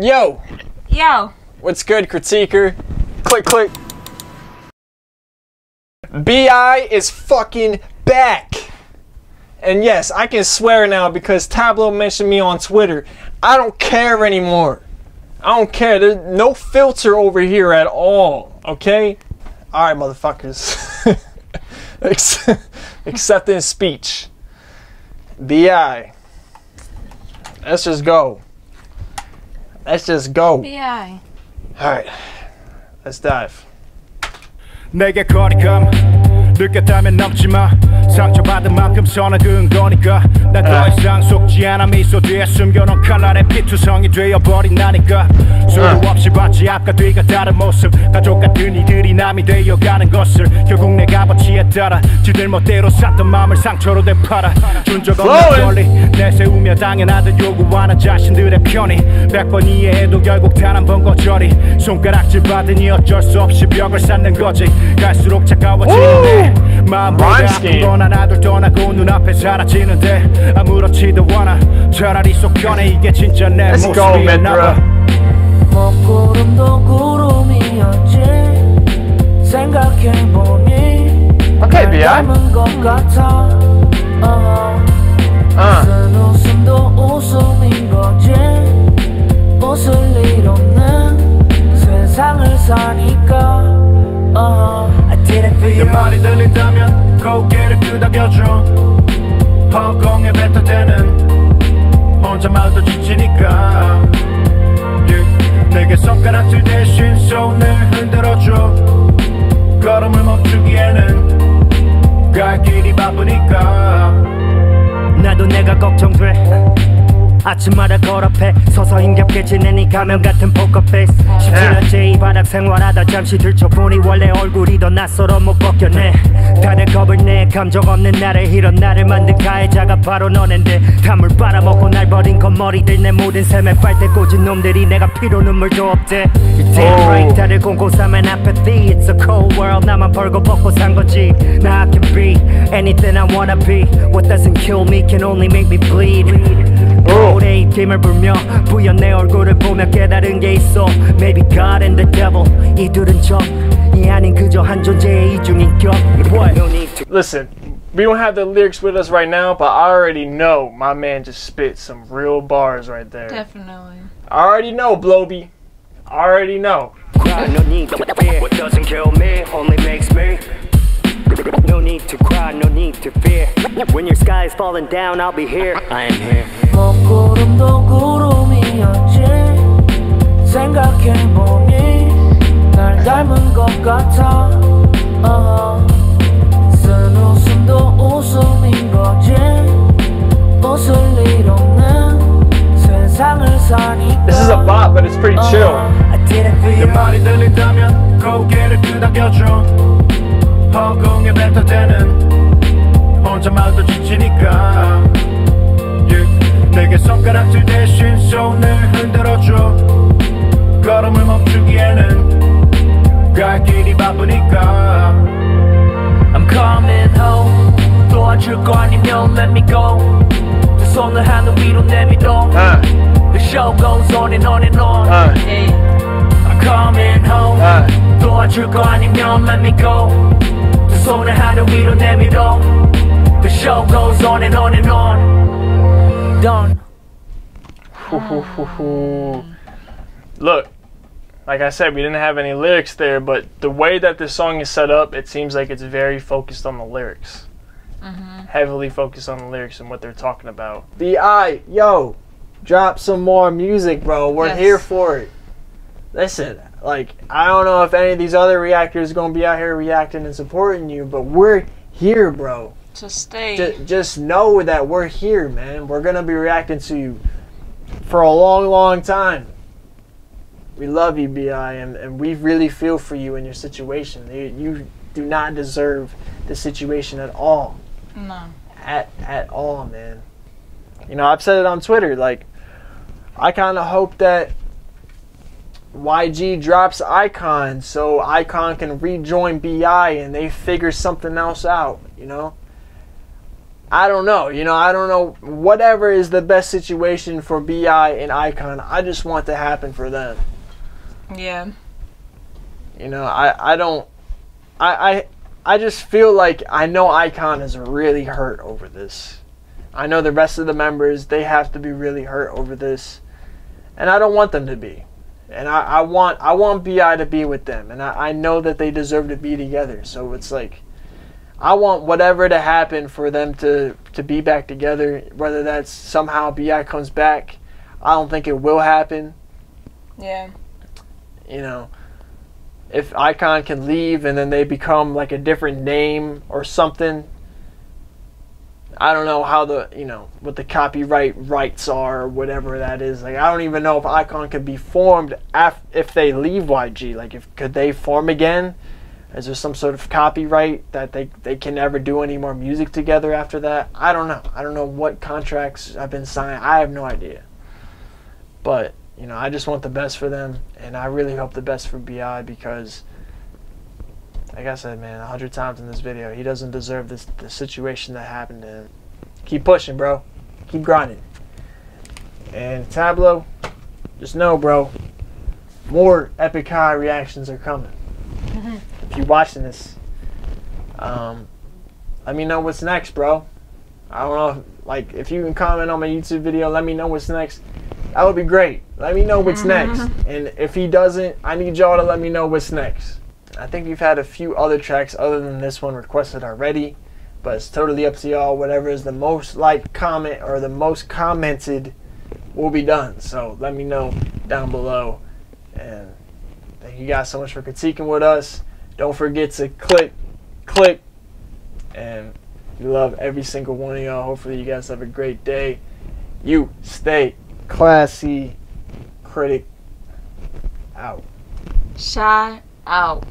Yo! Yo! What's good, critiquer? Click, click. B.I. is fucking back! And yes, I can swear now because Tablo mentioned me on Twitter. I don't care anymore. I don't care. There's no filter over here at all, okay? Alright, motherfuckers. Acceptance speech. B.I. Let's just go. Let's just go. B.I. Alright, let's dive. 내게 거리감 느꼈다면 넘지마 상처받은 만큼 서늘은 거니까 난 더 이상 속지 않아 미소 뒤에 숨겨놓은 칼날에 피투성이 되어버린 나니까 수도 없이 봤지 앞과 뒤가 다른 모습 가족 같은 이들이 남이 되어가는 것을 결국 내 값어치에 따라 지들 멋대로 샀던 마음을 상처로 되팔아 준 적 없는 권리 내세우며 당연하듯 요구하는 자신들의 편이 100번 이해해도 결국 단 한 번 거절이 손가락질 받으니 어쩔 수 없이 벽을 쌓는 거지 갈수록 차가워지는 내 마음보다 아픈 건 하나둘 떠나고 눈앞에 사라지는데 아무렇지도 않아 차라리 속 편해 이게 진짜 내 모습이야 나봐 먹구름도 구름이었지 생각해보니 오케이 비야 닮은 것 같아 쓴 웃음도 웃음인 거지 웃을 일 없는 세상을 사니까 I did it for you 내 말이 들린다면 고개를 끄덕여줘 허공에 뱉어대는 혼자 말도 지치니까 내게 손가락질 대신 손을 흔들어줘 걸음을 멈추기에는 갈 길이 바쁘니까 나도 내가 걱정돼 아침마다 걸어패 서서 힘겹게 지내니 가면 같은 포커페이스 17년째 이 바닥 생활하다 잠시 들춰보니 원래 얼굴이 더 낯설어 못 벗겨내 다들 겁을 내 감정 없는 나를 이런 나를 만든 가해자가 바로 너넨데 담을 빨아먹고 날 버린 건머리들 내 모든 셈에 빨대 꽂은 놈들이 내가 피로 눈물도 없대 It's damn right 다들 공고사면 apathy It's a cold world 나만 벌고 벗고 산 거지 Now I can be anything I wanna be What doesn't kill me can only make me bleed 오래 이 팀을 불며 부연 내 얼굴을 보며 깨달은 게 있어 Maybe God and the devil 이 둘은 적이 아닌 그저 한 존재의 이중인격 Listen, we don't have the lyrics with us right now but I already know my man just spit some real bars right there Definitely I already know, Bloby I already know Cry, no need to fear What doesn't kill me only makes me No need to cry, no need to fear When your sky is falling down, I'll be here I am here 먹구름도 구름이었지 생각해보니 날 닮은 것 같아 쓴 웃음도 웃음인 거지 웃을 일 없는 세상을 사니까 This is a bop, but it's pretty chill 내 말이 들린다면 고개를 끄덕여줘 허공에 뱉어대는 혼자 말도 지치니까 내게 손가락질 대신 손을 흔들어줘 걸음을 멈추기에는 갈 길이 바쁘니까 I'm coming home 도와줄 거 아니면 let me go 두 손을 하늘 위로 내밀어 The show goes on and on and on I'm coming home 도와줄 거 아니면 let me go 손을 하늘 위로 내밀어 The show goes on and on and on Done Look, like I said, we didn't have any lyrics there, but the way that this song is set up, it seems like it's very focused on the lyrics. Heavily focused on the lyrics and what they're talking about. B.I., yo, drop some more music, bro. We're here for it. Listen, like, I don't know if any of these other reactors are going to be out here reacting and supporting you, but we're here, bro. Just stay. Just know that we're here, man. We're going to be reacting to you for a long, long time. We love you, B.I., and we really feel for you and your situation. You do not deserve the situation at all. No. At all, man. You know, I've said it on Twitter. Like, I kind of hope that YG drops ICON so ICON can rejoin B.I. and they figure something else out, you know? I don't know. You know, I don't know. Whatever is the best situation for B.I. and ICON, I just want to happen for them. Yeah. You know, I just feel like I know ICON is really hurt over this. I know the rest of the members, they have to be really hurt over this. And I don't want them to be. And I want B.I. to be with them. And I know that they deserve to be together. So it's like, I want whatever to happen for them to be back together. Whether that's somehow B.I. comes back. I don't think it will happen. Yeah. You know, if ICON can leave and then they become like a different name or something. I don't know how the, you know, what the copyright rights are or whatever that is. Like, I don't even know if ICON could be formed if they leave YG. Like, could they form again? Is there some sort of copyright that they can never do any more music together after that? I don't know. I don't know what contracts have been signed. I have no idea. But, you know, I just want the best for them. And I really hope the best for B.I. because, like I said, man, 100 times in this video, he doesn't deserve this, the situation that happened to him. Keep pushing, bro. Keep grinding. And Tablo, just know, bro, more Epik High reactions are coming. If you're watching this, let me know what's next, bro. I don't know, like, if you can comment on my YouTube video, let me know what's next. That would be great. Let me know what's next. And if he doesn't, I need y'all to let me know what's next. I think we've had a few other tracks other than this one requested already, but it's totally up to y'all. Whatever is the most liked comment or the most commented will be done. So let me know down below. And thank you guys so much for critiquing with us. Don't forget to click. And we love every single one of y'all. Hopefully you guys have a great day. You stay classy. Critic out. Shout out.